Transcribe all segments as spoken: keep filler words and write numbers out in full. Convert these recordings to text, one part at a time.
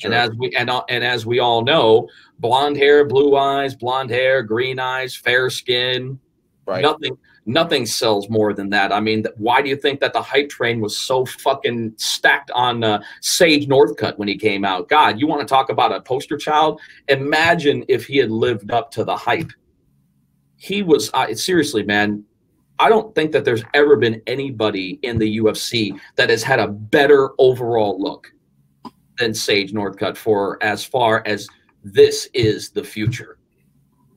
Sure. And as we and, and as we all know, blonde hair, blue eyes, blonde hair, green eyes, fair skin, right? Nothing, nothing sells more than that. I mean, why do you think that the hype train was so fucking stacked on uh, Sage Northcutt when he came out? God, you want to talk about a poster child? Imagine if he had lived up to the hype. He was uh, seriously, man. I don't think that there's ever been anybody in the U F C that has had a better overall look than Sage Northcutt for as far as this is the future.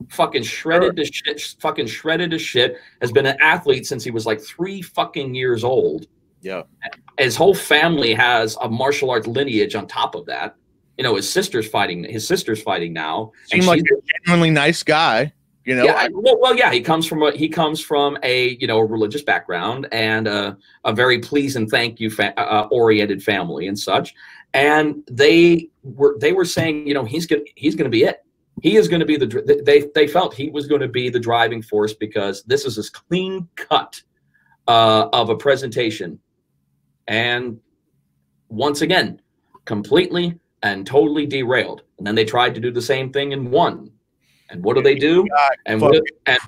Fucking shredded to shit, fucking shredded to shit, has been an athlete since he was like three fucking years old. Yeah. His whole family has a martial arts lineage on top of that. You know, his sister's fighting, his sister's fighting now. Seems like a genuinely nice guy. You know, yeah, I, well, well, yeah, he comes from a, he comes from a, you know, religious background and a, a very please and thank you fa uh, oriented family and such. And they were, they were saying, you know, he's going to, he's going to be it. He is going to be the, they, they felt he was going to be the driving force because this is this clean cut uh, of a presentation. And once again, completely and totally derailed. And then they tried to do the same thing in one. And what do they do? And what, and,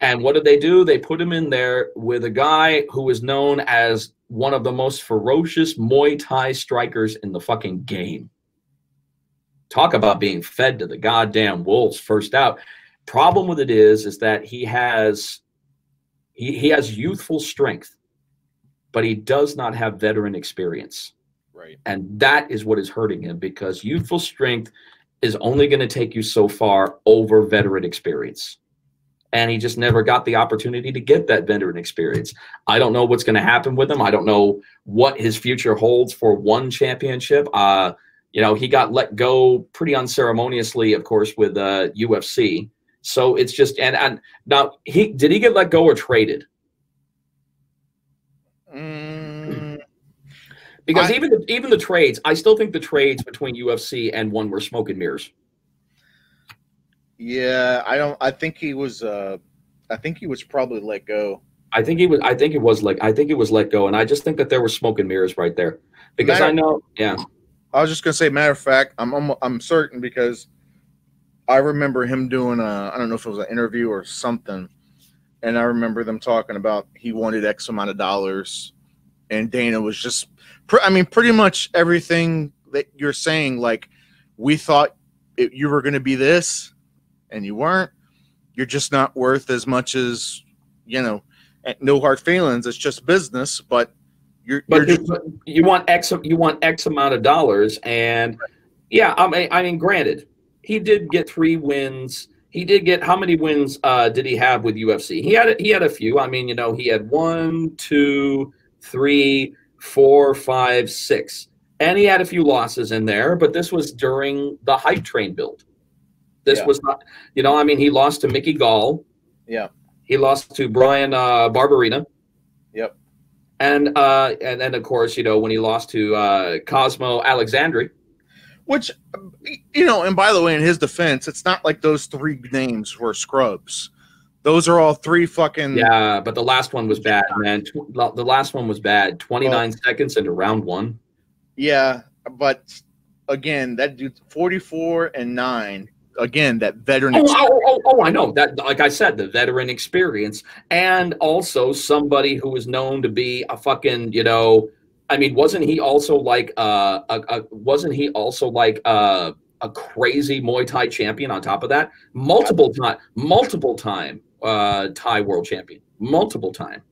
and what did they do? They put him in there with a guy who is known as one of the most ferocious Muay Thai strikers in the fucking game. Talk about being fed to the goddamn wolves first out. Problem with it is, is that he has, he, he has youthful strength, but he does not have veteran experience. Right. And that is what is hurting him, because youthful strength is only going to take you so far over veteran experience. And he just never got the opportunity to get that veteran experience. I don't know what's going to happen with him. I don't know what his future holds for ONE Championship. Uh, you know, he got let go pretty unceremoniously, of course, with uh, U F C. So it's just, and, and now he, did he get let go or traded? Because I, even the, even the trades, I still think the trades between U F C and ONE were smoke and mirrors. Yeah, I don't. I think he was. Uh, I think he was probably let go. I think he was. I think it was like. I think it was let go, and I just think that there were smoke and mirrors right there. Because matter, I know. Yeah. I was just gonna say, matter of fact, I'm, I'm I'm certain, because I remember him doing a, I don't know if it was an interview or something, and I remember them talking about he wanted X amount of dollars, and Dana was just. I mean, pretty much everything that you're saying, like, we thought it, you were going to be this and you weren't. You're just not worth as much as, you know, no hard feelings. It's just business. But you're, but you're just, you want X, you want X amount of dollars. And yeah, I mean, I mean, granted, he did get three wins. He did get, how many wins uh, did he have with U F C? He had, he had a few. I mean, you know, he had one, two, three, four, five, six, and he had a few losses in there, but this was during the hype train build. This yeah. was not, you know, I mean, he lost to Mickey Gall. Yeah. He lost to Brian uh, Barbarina. Yep. And, uh, and and of course, you know, when he lost to uh, Cosmo Alexandre. Which, you know, and by the way, in his defense, it's not like those three names were scrubs. Those are all three fucking. Yeah, but the last one was bad, man. The last one was bad. twenty-nine well, seconds into round one. Yeah, but again, that dude, forty-four and nine. Again, that veteran. Oh, oh, oh, oh, I know that. Like I said, the veteran experience, and also somebody who was known to be a fucking, you know, I mean, wasn't he also like uh, a, a, wasn't he also like uh, a crazy Muay Thai champion on top of that, multiple yeah. time, multiple time. Uh, Thai world champion, multiple time,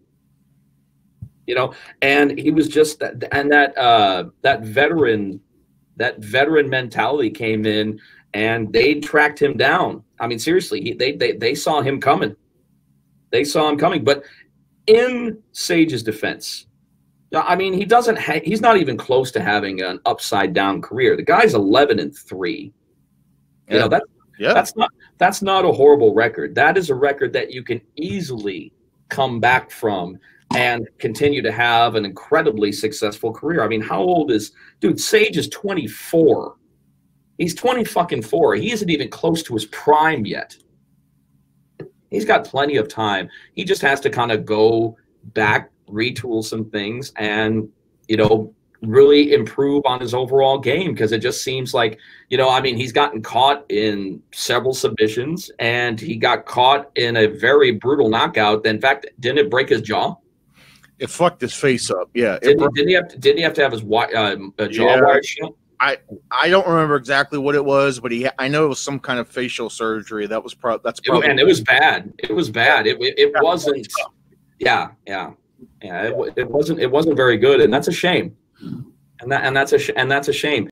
you know, and he was just that, and that uh, that veteran, that veteran mentality came in, and they tracked him down. I mean, seriously, he, they they they saw him coming, they saw him coming. But in Sage's defense, I mean, he doesn't, ha he's not even close to having an upside down career. The guy's eleven and three. You yeah. know that's. Yeah. That's not that's not a horrible record. That is a record that you can easily come back from and continue to have an incredibly successful career. I mean, how old is dude? Sage is twenty-four. He's twenty fucking four. He isn't even close to his prime yet. He's got plenty of time. He just has to kind of go back, retool some things, and you know, really improve on his overall game, because it just seems like, you know, I mean, he's gotten caught in several submissions, and he got caught in a very brutal knockout. In fact, didn't it break his jaw? It fucked his face up. Yeah. Didn't, broke, didn't he have to? Didn't he have to have his uh, jaw yeah, wired shut? I I don't remember exactly what it was, but he I know it was some kind of facial surgery. That was probably that's probably it, and it was bad. It was bad. It it, it wasn't. Yeah, yeah, yeah. It, it wasn't. It wasn't very good, and that's a shame. And that and that's a sh and that's a shame.